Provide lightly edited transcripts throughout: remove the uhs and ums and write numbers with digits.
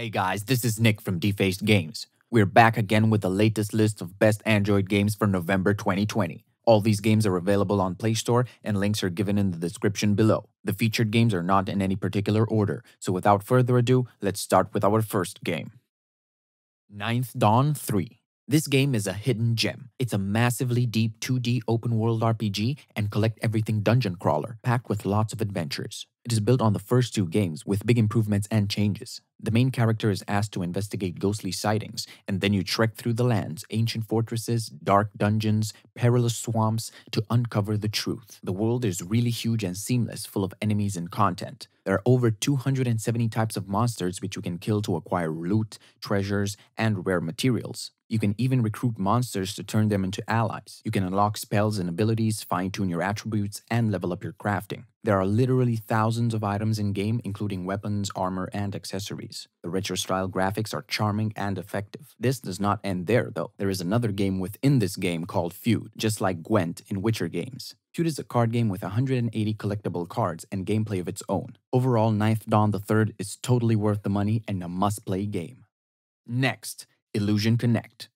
Hey guys, this is Nick from DeFaced Games. We're back again with the latest list of best Android games for November 2020. All these games are available on Play Store and links are given in the description below. The featured games are not in any particular order, so without further ado, let's start with our first game. Ninth Dawn III. This game is a hidden gem. It's a massively deep 2D open-world RPG and collect-everything dungeon crawler, packed with lots of adventures. It is built on the first two games, with big improvements and changes. The main character is asked to investigate ghostly sightings, and then you trek through the lands, ancient fortresses, dark dungeons, perilous swamps, to uncover the truth. The world is really huge and seamless, full of enemies and content. There are over 270 types of monsters which you can kill to acquire loot, treasures, and rare materials. You can even recruit monsters to turn them into allies. You can unlock spells and abilities, fine-tune your attributes, and level up your crafting. There are literally thousands of items in-game, including weapons, armor, and accessories. The retro-style graphics are charming and effective. This does not end there, though. There is another game within this game called Feud, just like Gwent in Witcher games. Feud is a card game with 180 collectible cards and gameplay of its own. Overall, Ninth Dawn III is totally worth the money and a must-play game. Next, Illusion Connect.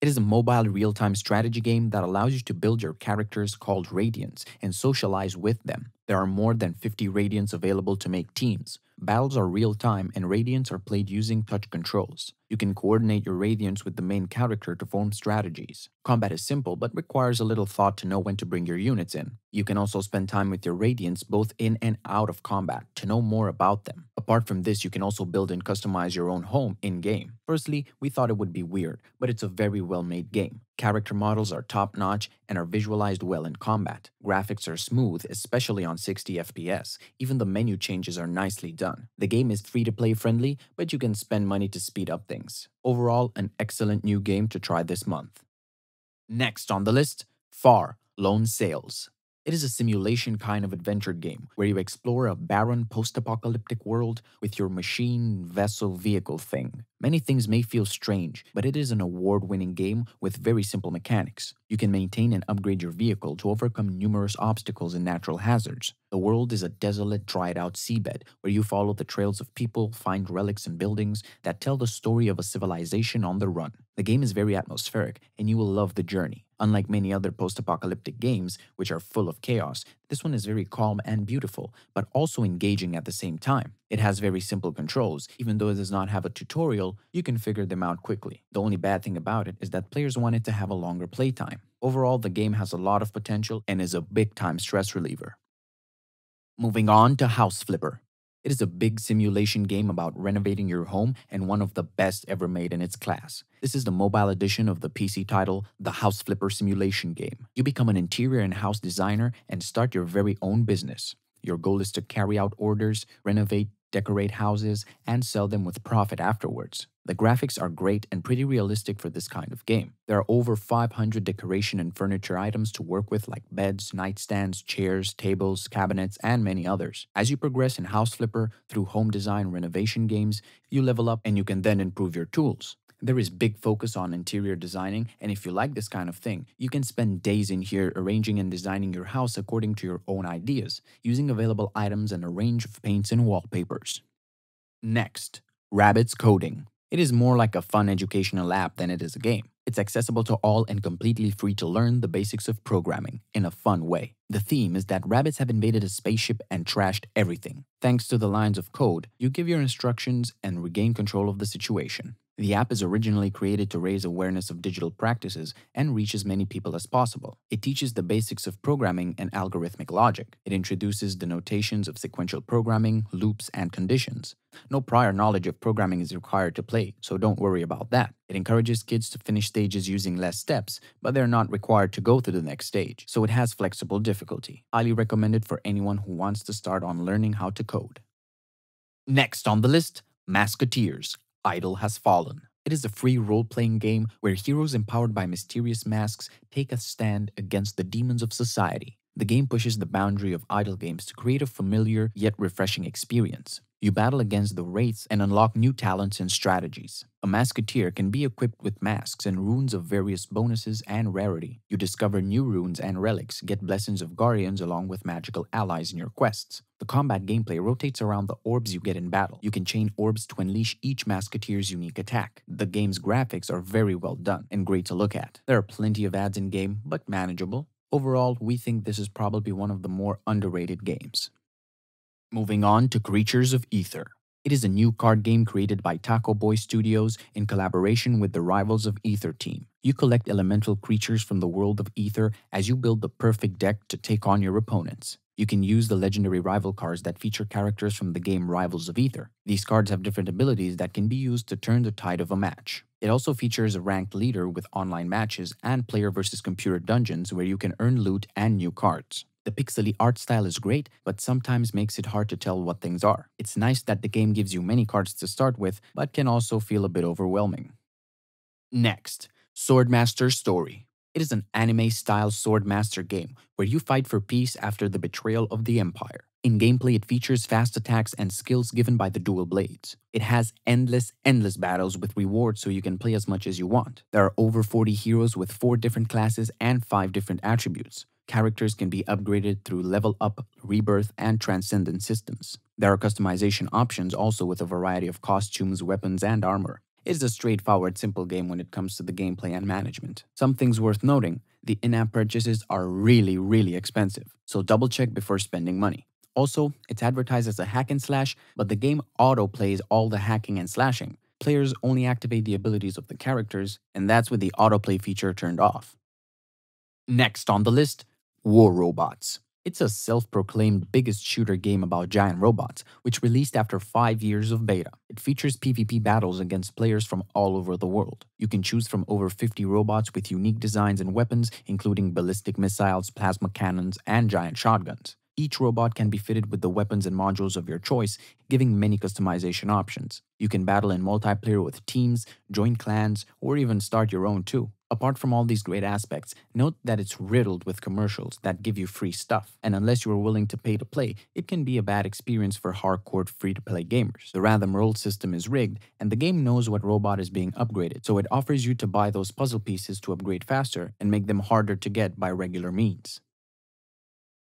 It is a mobile real-time strategy game that allows you to build your characters called Radiants and socialize with them. There are more than 50 Radiants available to make teams. Battles are real-time and Radiants are played using touch controls. You can coordinate your Radiants with the main character to form strategies. Combat is simple but requires a little thought to know when to bring your units in. You can also spend time with your Radiants both in and out of combat to know more about them. Apart from this, you can also build and customize your own home in-game. Firstly, we thought it would be weird, but it's a very well-made game. Character models are top-notch and are visualized well in combat. Graphics are smooth, especially on 60 FPS. Even the menu changes are nicely done. The game is free-to-play friendly, but you can spend money to speed up things. Overall, an excellent new game to try this month. Next on the list, Far: Lone Sails. It is a simulation kind of adventure game where you explore a barren post-apocalyptic world with your machine, vessel, vehicle thing. Many things may feel strange, but it is an award-winning game with very simple mechanics. You can maintain and upgrade your vehicle to overcome numerous obstacles and natural hazards. The world is a desolate, dried-out seabed where you follow the trails of people, find relics and buildings that tell the story of a civilization on the run. The game is very atmospheric, and you will love the journey. Unlike many other post-apocalyptic games, which are full of chaos, this one is very calm and beautiful, but also engaging at the same time. It has very simple controls. Even though it does not have a tutorial, you can figure them out quickly. The only bad thing about it is that players want it to have a longer playtime. Overall, the game has a lot of potential and is a big-time stress reliever. Moving on to House Flipper. It is a big simulation game about renovating your home and one of the best ever made in its class. This is the mobile edition of the PC title, The House Flipper Simulation Game. You become an interior and house designer and start your very own business. Your goal is to carry out orders, renovate, decorate houses, and sell them with profit afterwards. The graphics are great and pretty realistic for this kind of game. There are over 500 decoration and furniture items to work with, like beds, nightstands, chairs, tables, cabinets, and many others. As you progress in House Flipper through home design renovation games, you level up and you can then improve your tools. There is big focus on interior designing, and if you like this kind of thing, you can spend days in here arranging and designing your house according to your own ideas, using available items and a range of paints and wallpapers. Next, Rabbits Coding. It is more like a fun educational app than it is a game. It's accessible to all and completely free to learn the basics of programming in a fun way. The theme is that rabbits have invaded a spaceship and trashed everything. Thanks to the lines of code, you give your instructions and regain control of the situation. The app is originally created to raise awareness of digital practices and reach as many people as possible. It teaches the basics of programming and algorithmic logic. It introduces the notations of sequential programming, loops, and conditions. No prior knowledge of programming is required to play, so don't worry about that. It encourages kids to finish stages using less steps, but they're not required to go to the next stage, so it has flexible difficulty. Highly recommended for anyone who wants to start on learning how to code. Next on the list, Masketeers. Idol Has Fallen. It is a free role-playing game where heroes empowered by mysterious masks take a stand against the demons of society. the game pushes the boundary of idle games to create a familiar yet refreshing experience. You battle against the wraiths and unlock new talents and strategies. A Masketeer can be equipped with masks and runes of various bonuses and rarity. You discover new runes and relics, get blessings of guardians along with magical allies in your quests. The combat gameplay rotates around the orbs you get in battle. You can chain orbs to unleash each Masketeer's unique attack. The game's graphics are very well done and great to look at. There are plenty of ads in-game, but manageable. Overall, we think this is probably one of the more underrated games. Moving on to Creatures of Aether. It is a new card game created by Taco Boy Studios in collaboration with the Rivals of Aether team. You collect elemental creatures from the world of Aether as you build the perfect deck to take on your opponents. You can use the legendary rival cards that feature characters from the game Rivals of Aether. These cards have different abilities that can be used to turn the tide of a match. It also features a ranked leader with online matches and player versus computer dungeons where you can earn loot and new cards. The pixely art style is great, but sometimes makes it hard to tell what things are. It's nice that the game gives you many cards to start with, but can also feel a bit overwhelming. Next, Swordmaster Story. It is an anime-style swordmaster game where you fight for peace after the betrayal of the Empire. In gameplay, it features fast attacks and skills given by the dual blades. It has endless battles with rewards so you can play as much as you want. There are over 40 heroes with 4 different classes and 5 different attributes. Characters can be upgraded through level up, rebirth, and transcendent systems. There are customization options also with a variety of costumes, weapons, and armor. It's a straightforward, simple game when it comes to the gameplay and management. Some things worth noting, the in-app purchases are really expensive, so double check before spending money. Also, it's advertised as a hack and slash, but the game auto-plays all the hacking and slashing. Players only activate the abilities of the characters, and that's with the autoplay feature turned off. Next on the list, War Robots. It's a self-proclaimed biggest shooter game about giant robots, which released after 5 years of beta. It features PvP battles against players from all over the world. You can choose from over 50 robots with unique designs and weapons, including ballistic missiles, plasma cannons, and giant shotguns. Each robot can be fitted with the weapons and modules of your choice, giving many customization options. You can battle in multiplayer with teams, join clans, or even start your own too. Apart from all these great aspects, note that it's riddled with commercials that give you free stuff, and unless you are willing to pay to play, it can be a bad experience for hardcore free-to-play gamers. The random roll system is rigged, and the game knows what robot is being upgraded, so it offers you to buy those puzzle pieces to upgrade faster and make them harder to get by regular means.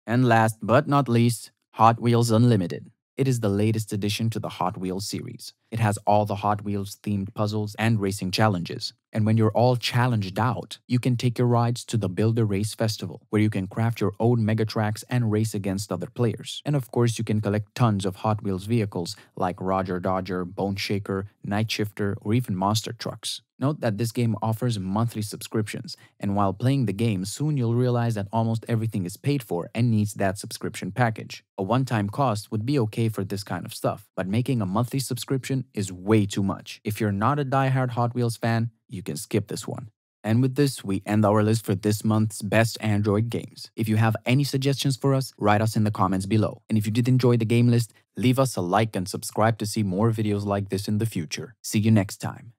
And last but not least, Hot Wheels Unlimited. It is the latest addition to the Hot Wheels series. It has all the Hot Wheels themed puzzles and racing challenges. And when you're all challenged out, you can take your rides to the Builder Race Festival, where you can craft your own mega tracks and race against other players. And of course, you can collect tons of Hot Wheels vehicles like Roger Dodger, Bone Shaker, Night Shifter, or even monster trucks. Note that this game offers monthly subscriptions, and while playing the game, soon you'll realize that almost everything is paid for and needs that subscription package. A one-time cost would be okay for this kind of stuff, but making a monthly subscription is way too much. If you're not a die-hard Hot Wheels fan, you can skip this one. And with this, we end our list for this month's best Android games. If you have any suggestions for us, write us in the comments below. And if you did enjoy the game list, leave us a like and subscribe to see more videos like this in the future. See you next time.